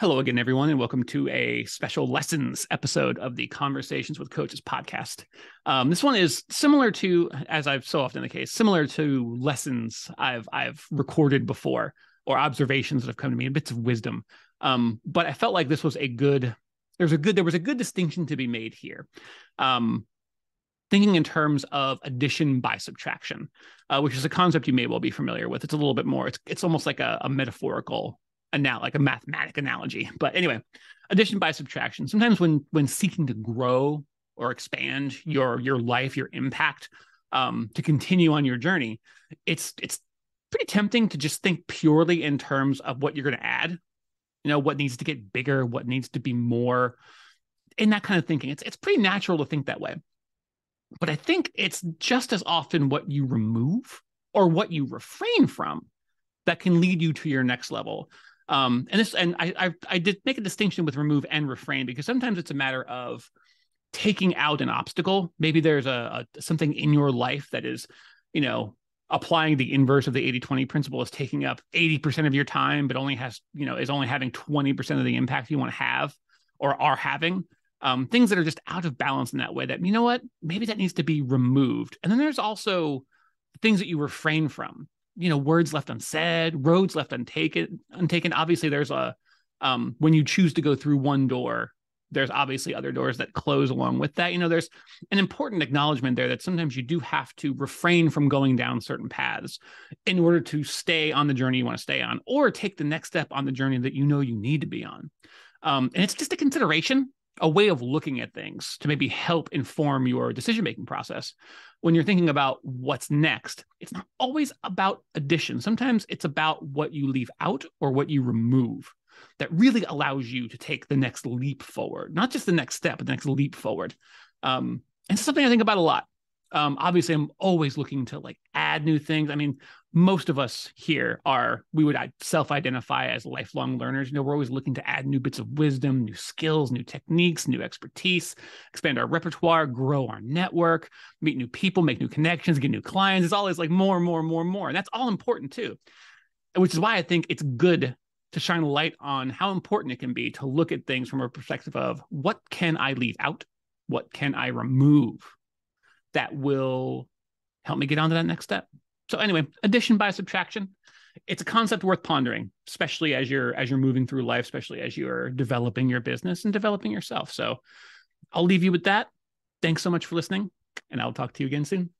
Hello again, everyone, and welcome to a special lessons episode of the Conversations with Coaches podcast. This one is similar to, as I've so often the case, similar to lessons I've recorded before or observations that have come to me and bits of wisdom. But I felt like this was a good, there was a good distinction to be made here. Thinking in terms of addition by subtraction, which is a concept you may well be familiar with. It's a little bit more, it's almost like a metaphorical like a mathematic analogy. But anyway, addition by subtraction. Sometimes when seeking to grow or expand your life, your impact, to continue on your journey, it's pretty tempting to just think purely in terms of what you're going to add, what needs to get bigger, what needs to be more, and that kind of thinking. It's pretty natural to think that way. But I think it's just as often what you remove or what you refrain from that can lead you to your next level. And I did make a distinction with remove and refrain because sometimes it's a matter of taking out an obstacle. Maybe there's a something in your life that is, applying the inverse of the 80-20 principle is taking up 80% of your time, but only has, is only having 20% of the impact you want to have or are having. Things that are just out of balance in that way that, maybe that needs to be removed. And then there's also things that you refrain from. Words left unsaid, roads left untaken. Obviously, there's when you choose to go through one door, there's obviously other doors that close along with that. There's an important acknowledgement there that sometimes you do have to refrain from going down certain paths in order to stay on the journey you want to stay on or take the next step on the journey that you need to be on. And it's just a consideration, a way of looking at things to maybe help inform your decision-making process. When you're thinking about what's next, it's not always about addition. Sometimes it's about what you leave out or what you remove that really allows you to take the next leap forward, not just the next step, but the next leap forward. And it's something I think about a lot. Obviously, I'm always looking to add new things. I mean, most of us here we would self-identify as lifelong learners. We're always looking to add new bits of wisdom, new skills, new techniques, new expertise, expand our repertoire, grow our network, meet new people, make new connections, get new clients. It's always more. And that's all important too, which is why I think it's good to shine a light on how important it can be to look at things from a perspective of what can I leave out? What can I remove that will help me get on to that next step? So anyway, addition by subtraction, it's a concept worth pondering, especially as you're moving through life, especially as you're developing your business and developing yourself. So I'll leave you with that. Thanks so much for listening, and I'll talk to you again soon.